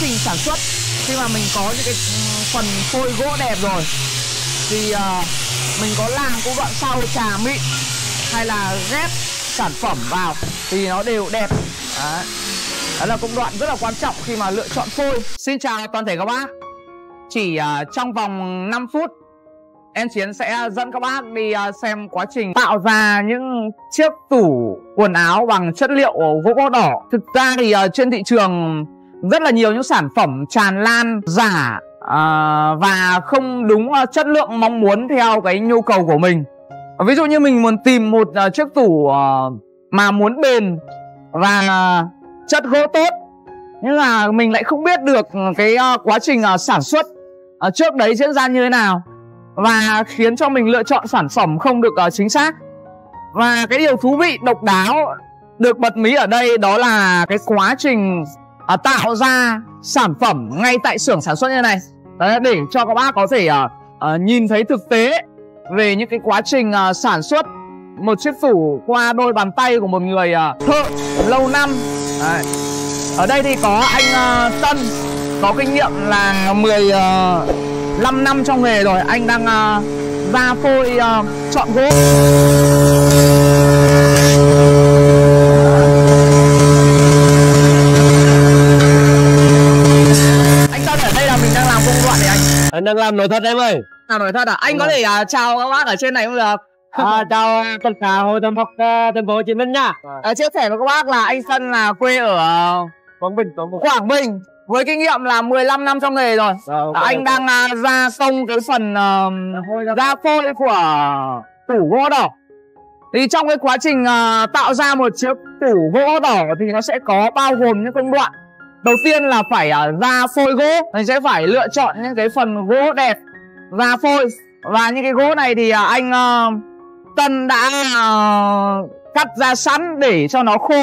trình sản xuất, khi mà mình có những cái phần phôi gỗ đẹp rồi thì mình có làm cũng đoạn sau trà mịn hay là ghép sản phẩm vào thì nó đều đẹp. Đó là công đoạn rất là quan trọng khi mà lựa chọn phôi. Xin chào toàn thể các bác. Chỉ trong vòng 5 phút em Chiến sẽ dẫn các bác đi xem quá trình tạo ra những chiếc tủ quần áo bằng chất liệu gỗ gõ đỏ. Thực ra thì trên thị trường rất là nhiều những sản phẩm tràn lan giả và không đúng chất lượng mong muốn theo cái nhu cầu của mình. Ví dụ như mình muốn tìm một chiếc tủ mà muốn bền và chất gỗ tốt, nhưng là mình lại không biết được cái quá trình sản xuất trước đấy diễn ra như thế nào, và khiến cho mình lựa chọn sản phẩm không được chính xác. Và cái điều thú vị độc đáo được bật mí ở đây đó là cái quá trình tạo ra sản phẩm ngay tại xưởng sản xuất như này. Đấy, để cho các bác có thể nhìn thấy thực tế về những cái quá trình sản xuất một chiếc tủ qua đôi bàn tay của một người thợ lâu năm. Đấy. Ở đây thì có anh Tân có kinh nghiệm là 15 năm trong nghề rồi. Anh đang ra phôi chọn gỗ. Anh Tân ở đây là mình đang làm công đoạn này anh. Anh đang làm nội thất em ơi. Làm nội thất à? Anh có thể chào các bác ở trên này không được? Chào tất cả hội tâm học thành phố Hồ Chí Minh nha. Chia sẻ với các bác là anh Tân là quê ở Quảng Bình. Với kinh nghiệm là 15 năm trong nghề rồi. Anh đang ra xong cái phần ra phôi của tủ gỗ đỏ. Thì trong cái quá trình tạo ra một chiếc tủ gỗ đỏ thì nó sẽ có bao gồm những công đoạn. Đầu tiên là phải ra phôi gỗ. Mình sẽ phải lựa chọn những cái phần gỗ đẹp ra phôi. Và những cái gỗ này thì anh Tân đã cắt ra sẵn để cho nó khô,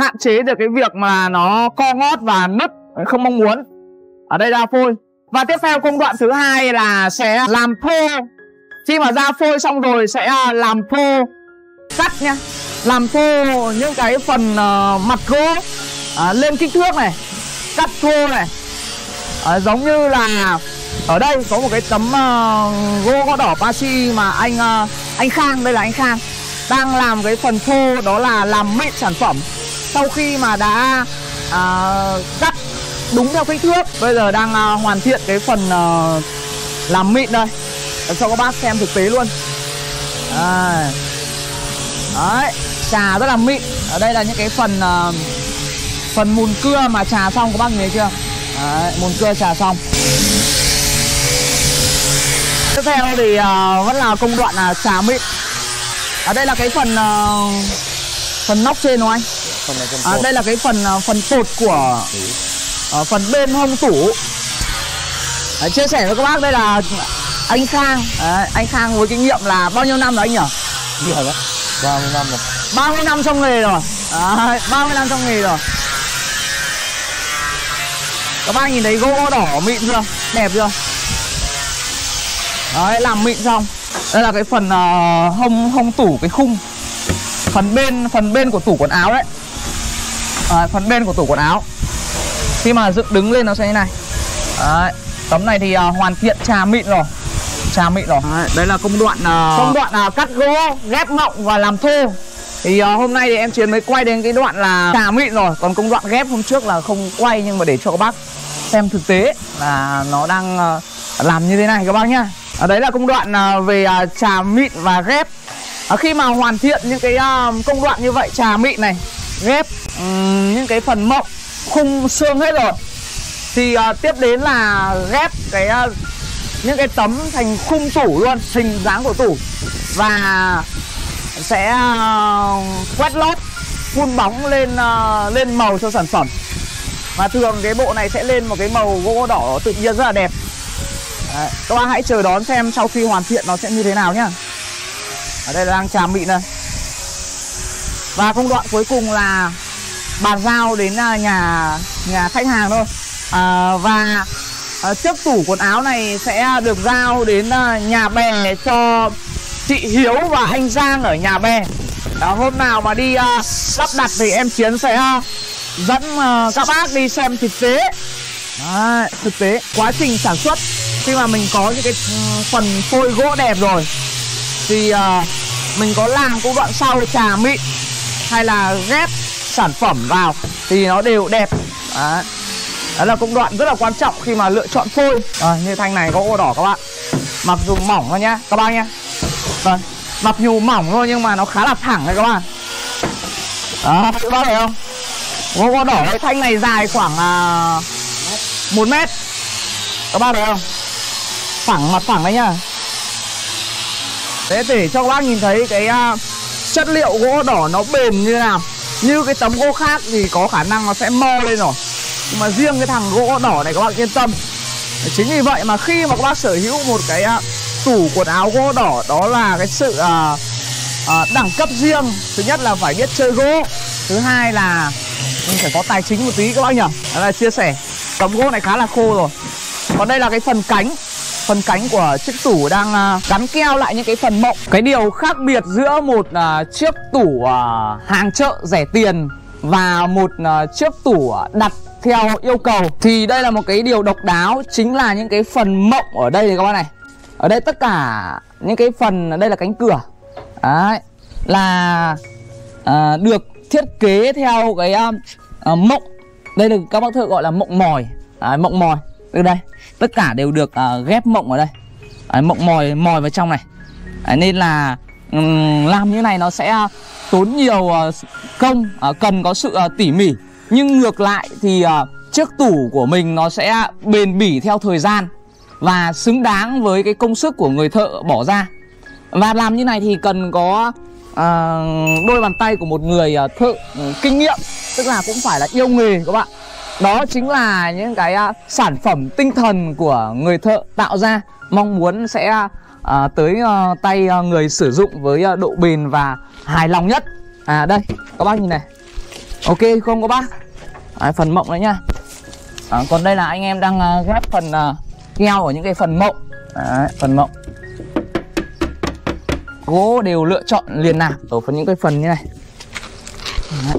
hạn chế được cái việc mà nó co ngót và nứt không mong muốn. Ở đây ra phôi. Và tiếp theo công đoạn thứ hai là sẽ làm thô. Khi mà ra phôi xong rồi sẽ làm thô, cắt nhá, làm thô những cái phần mặt gỗ lên kích thước này, cắt thô này, giống như là ở đây có một cái tấm gỗ gõ đỏ Pachi mà anh Khang, đây là anh Khang đang làm cái phần thô, đó là làm mịn sản phẩm. Sau khi mà đã cắt đúng theo kích thước, bây giờ đang hoàn thiện cái phần làm mịn đây. Để cho các bác xem thực tế luôn. Đấy. Đấy, trà rất là mịn. Ở đây là những cái phần mùn cưa mà trà xong, các bác nhìn thấy chưa? Đấy, mùn cưa trà xong. Tiếp theo thì vẫn là công đoạn là trà mịn. Ở đây là cái phần nóc trên đúng không anh? Đây là cái phần cột của phần bên hông tủ. Chia sẻ với các bác, đây là anh Khang. Anh Khang với kinh nghiệm là bao nhiêu năm rồi anh nhỉ? 30 năm rồi. 30 năm trong nghề rồi. 30 năm trong nghề rồi. Các bác nhìn thấy gỗ đỏ mịn chưa? Đẹp chưa? Đấy, làm mịn xong. Đây là cái phần hông tủ, cái khung phần bên của tủ quần áo đấy. Phần bên của tủ quần áo khi mà dựng đứng lên nó sẽ như này. Đấy, tấm này thì hoàn thiện trà mịn rồi. Đấy là công đoạn cắt gỗ, ghép mộng và làm thô. Thì hôm nay thì em Chiến mới quay đến cái đoạn là trà mịn rồi, còn công đoạn ghép hôm trước là không quay, nhưng mà để cho các bác xem thực tế là nó đang làm như thế này các bác nhá. Đấy là công đoạn về trà mịn và ghép. Khi mà hoàn thiện những cái công đoạn như vậy, trà mịn này, ghép những cái phần mộng, khung xương hết rồi, thì tiếp đến là ghép những cái tấm thành khung tủ luôn, hình dáng của tủ. Và sẽ quét lót, phun bóng lên màu cho sản phẩm. Và thường cái bộ này sẽ lên một cái màu gỗ đỏ tự nhiên rất là đẹp. Đấy, các bạn hãy chờ đón xem sau khi hoàn thiện nó sẽ như thế nào nhá. Ở đây là đang trà mịn đây. Và công đoạn cuối cùng là bàn giao đến nhà khách hàng thôi. Và chiếc tủ quần áo này sẽ được giao đến nhà bè cho chị Hiếu và anh Giang ở nhà bè. Hôm nào mà đi lắp đặt thì em Chiến sẽ dẫn các bác đi xem thực tế. Đấy, thực tế quá trình sản xuất khi mà mình có những cái phần phôi gỗ đẹp rồi thì mình có làm cũng đoạn sau trà mịn hay là ghép sản phẩm vào thì nó đều đẹp. Đấy, đó là công đoạn rất là quan trọng khi mà lựa chọn phôi. Như thanh này gỗ đỏ các bạn, mặc dù mỏng thôi nhá các bạn nhá. Vâng, mặc dù mỏng thôi nhưng mà nó khá là thẳng đấy các bạn. Đó, các bạn thấy không? Gỗ gõ đỏ cái thanh này dài khoảng 1 mét. Các bạn thấy không? Phẳng, mặt phẳng đấy nhá. Thế để cho các bác nhìn thấy cái chất liệu gỗ đỏ nó bền như nào. Như cái tấm gỗ khác thì có khả năng nó sẽ mơ lên rồi, nhưng mà riêng cái thằng gỗ đỏ này các bạn yên tâm. Chính vì vậy mà khi mà các bác sở hữu một cái tủ quần áo gỗ đỏ, đó là cái sự đẳng cấp riêng. Thứ nhất là phải biết chơi gỗ, thứ hai là mình phải có tài chính một tí các bác nhỉ. Đó là chia sẻ. Tấm gỗ này khá là khô rồi. Còn đây là cái phần cánh. Phần cánh của chiếc tủ đang gắn keo lại những cái phần mộng. Cái điều khác biệt giữa một chiếc tủ hàng chợ rẻ tiền và một chiếc tủ đặt theo yêu cầu thì đây là một cái điều độc đáo, chính là những cái phần mộng ở đây này các bạn này. Ở đây tất cả những cái phần, đây là cánh cửa. Đấy, là được thiết kế theo cái mộng. Đây là các bác thợ gọi là mộng mòi. Đấy, mộng mòi. Từ đây tất cả đều được ghép mộng ở đây. Đấy, mộng mòi mòi vào trong này. Đấy, nên là làm như này nó sẽ tốn nhiều công, cần có sự tỉ mỉ. Nhưng ngược lại thì chiếc tủ của mình nó sẽ bền bỉ theo thời gian và xứng đáng với cái công sức của người thợ bỏ ra. Và làm như này thì cần có đôi bàn tay của một người thợ kinh nghiệm, tức là cũng phải là yêu nghề các bạn. Đó chính là những cái sản phẩm tinh thần của người thợ tạo ra, mong muốn sẽ tới tay người sử dụng với độ bền và hài lòng nhất. Đây, các bác nhìn này. Ok không các bác? Đấy, phần mộng đấy nhá. Còn đây là anh em đang ghép phần keo ở những cái phần mộng. Đấy, phần mộng. Gỗ đều lựa chọn liền nạp ở phần những cái phần như này. Đấy.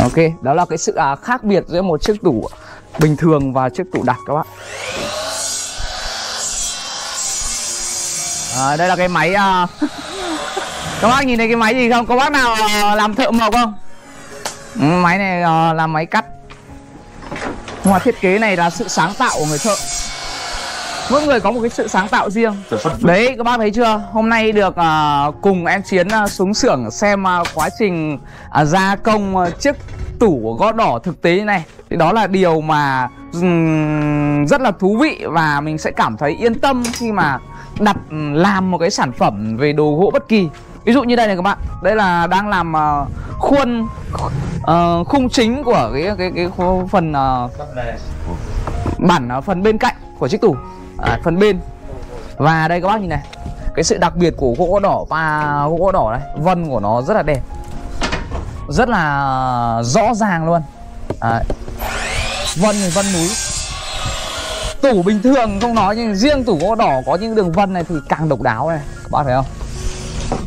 Ok, đó là cái sự khác biệt giữa một chiếc tủ bình thường và chiếc tủ đặt các bạn. Đây là cái máy các bác nhìn thấy cái máy gì không? Có bác nào làm thợ mộc không? Máy này là máy cắt. Nhưng mà thiết kế này là sự sáng tạo của người thợ. Mỗi người có một cái sự sáng tạo riêng. Đấy, các bác thấy chưa? Hôm nay được cùng em Chiến xuống xưởng xem quá trình gia công chiếc tủ gõ đỏ thực tế này. Thì đó là điều mà rất là thú vị và mình sẽ cảm thấy yên tâm khi mà đặt làm một cái sản phẩm về đồ gỗ bất kỳ. Ví dụ như đây này các bạn, đây là đang làm khuôn khung chính của cái phần bản phần bên cạnh của chiếc tủ, phần bên. Và đây các bác nhìn này, cái sự đặc biệt của gỗ đỏ và gỗ đỏ này, vân của nó rất là đẹp, rất là rõ ràng luôn. Vân thì vân núi. Tủ bình thường không nói nhưng riêng tủ gỗ đỏ có những đường vân này thì càng độc đáo này, các bác thấy không?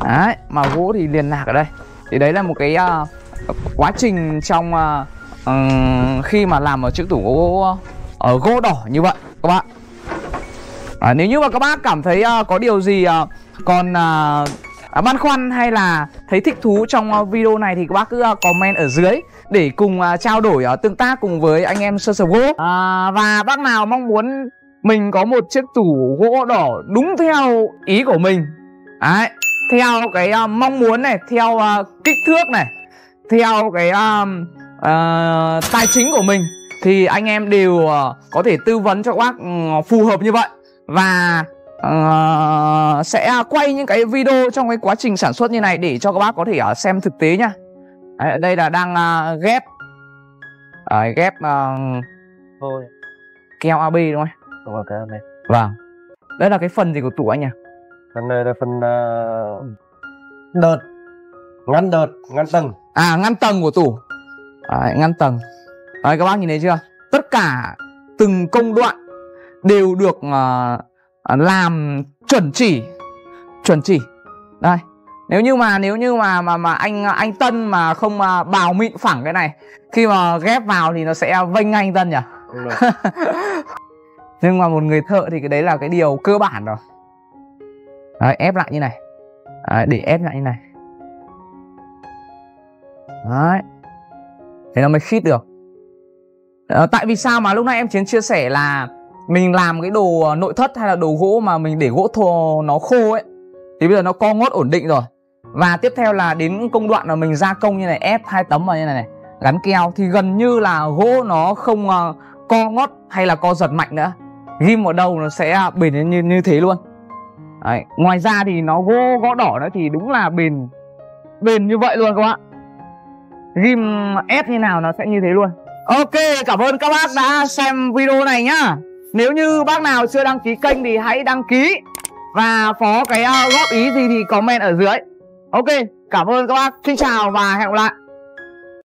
Đấy, mà gỗ thì liền lạc ở đây. Thì đấy là một cái quá trình trong khi mà làm ở chiếc tủ gỗ ở gỗ đỏ như vậy các bạn. Nếu như mà các bác cảm thấy có điều gì còn băn khoăn hay là thấy thích thú trong video này thì các bác cứ comment ở dưới để cùng trao đổi tương tác cùng với anh em Sơn Sập Gỗ. Và bác nào mong muốn mình có một chiếc tủ gỗ đỏ đúng theo ý của mình, đấy, theo cái mong muốn này, theo kích thước này, theo cái tài chính của mình thì anh em đều có thể tư vấn cho các bác phù hợp như vậy. Và sẽ quay những cái video trong cái quá trình sản xuất như này để cho các bác có thể xem thực tế nha. Đấy, đây là đang ghép ghép keo AB đúng không? Đúng rồi, keo AB. Vâng. Đây là cái phần gì của tủ anh nhỉ? Phần này là phần đợt, ngăn đợt, ngăn tầng. À, ngăn tầng của tủ. Đấy, ngăn tầng. Đấy, các bác nhìn thấy chưa? Tất cả từng công đoạn đều được làm chuẩn chỉ. Chuẩn chỉ. Đây. Nếu như mà anh Tân mà không bào mịn phẳng cái này, khi mà ghép vào thì nó sẽ vênh anh Tân nhỉ? Đúng rồi. Nhưng mà một người thợ thì cái đấy là cái điều cơ bản rồi. Đấy, ép lại như này. Đấy, để ép lại như này. Đấy, thế nó mới khít được. Tại vì sao mà lúc nãy em Chiến chia sẻ là mình làm cái đồ nội thất hay là đồ gỗ mà mình để gỗ thô nó khô ấy, thì bây giờ nó co ngót ổn định rồi. Và tiếp theo là đến công đoạn là mình gia công như này, ép hai tấm vào như này này, gắn keo, thì gần như là gỗ nó không co ngót hay là co giật mạnh nữa. Ghim vào đầu nó sẽ bền như thế luôn. Đấy. Ngoài ra thì nó gõ đỏ nữa thì đúng là bền như vậy luôn các bạn. Ghim ép như nào nó sẽ như thế luôn. Ok, cảm ơn các bác đã xem video này nhá. Nếu như bác nào chưa đăng ký kênh thì hãy đăng ký, và có cái góp ý gì thì comment ở dưới. Ok, cảm ơn các bác. Xin chào và hẹn gặp lại.